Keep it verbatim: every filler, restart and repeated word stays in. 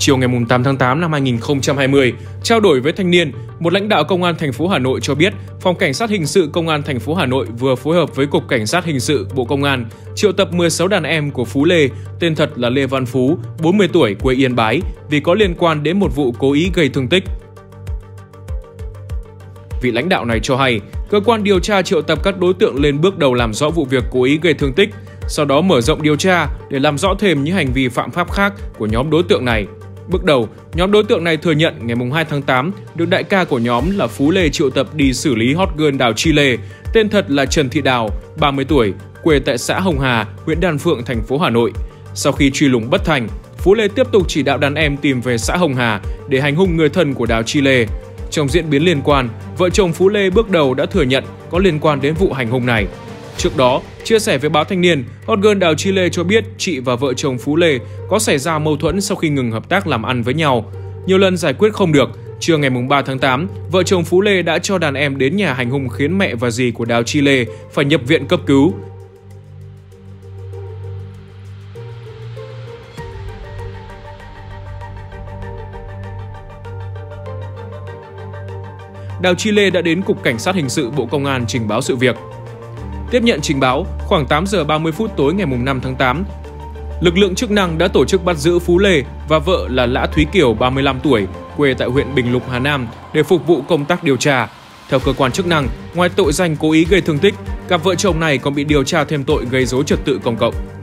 Chiều ngày tám tháng tám năm hai nghìn không trăm hai mươi, trao đổi với Thanh Niên, một lãnh đạo Công an thành phố Hà Nội cho biết, Phòng Cảnh sát Hình sự Công an thành phố Hà Nội vừa phối hợp với Cục Cảnh sát Hình sự Bộ Công an triệu tập mười sáu đàn em của Phú Lê, tên thật là Lê Văn Phú, bốn mươi tuổi, quê Yên Bái, vì có liên quan đến một vụ cố ý gây thương tích. Vị lãnh đạo này cho hay, cơ quan điều tra triệu tập các đối tượng lên bước đầu làm rõ vụ việc cố ý gây thương tích, sau đó mở rộng điều tra để làm rõ thêm những hành vi phạm pháp khác của nhóm đối tượng này. Bước đầu, nhóm đối tượng này thừa nhận ngày hai tháng tám được đại ca của nhóm là Phú Lê triệu tập đi xử lý hot girl Đào Chi Lê, tên thật là Trần Thị Đào, ba mươi tuổi, quê tại xã Hồng Hà, huyện Đan Phượng, thành phố Hà Nội. Sau khi truy lùng bất thành, Phú Lê tiếp tục chỉ đạo đàn em tìm về xã Hồng Hà để hành hung người thân của Đào Chi Lê. Trong diễn biến liên quan, vợ chồng Phú Lê bước đầu đã thừa nhận có liên quan đến vụ hành hung này. Trước đó, chia sẻ với Báo Thanh Niên, hot girl Đào Chi Lê cho biết chị và vợ chồng Phú Lê có xảy ra mâu thuẫn sau khi ngừng hợp tác làm ăn với nhau. Nhiều lần giải quyết không được, trưa ngày ba tháng tám, vợ chồng Phú Lê đã cho đàn em đến nhà hành hung khiến mẹ và dì của Đào Chi Lê phải nhập viện cấp cứu. Đào Chi Lê đã đến Cục Cảnh sát Hình sự Bộ Công an trình báo sự việc. Tiếp nhận trình báo, khoảng tám giờ ba mươi phút tối ngày năm tháng tám, lực lượng chức năng đã tổ chức bắt giữ Phú Lê và vợ là Lã Thúy Kiều, ba mươi lăm tuổi, quê tại huyện Bình Lục, Hà Nam để phục vụ công tác điều tra. Theo cơ quan chức năng, ngoài tội danh cố ý gây thương tích, cặp vợ chồng này còn bị điều tra thêm tội gây rối trật tự công cộng.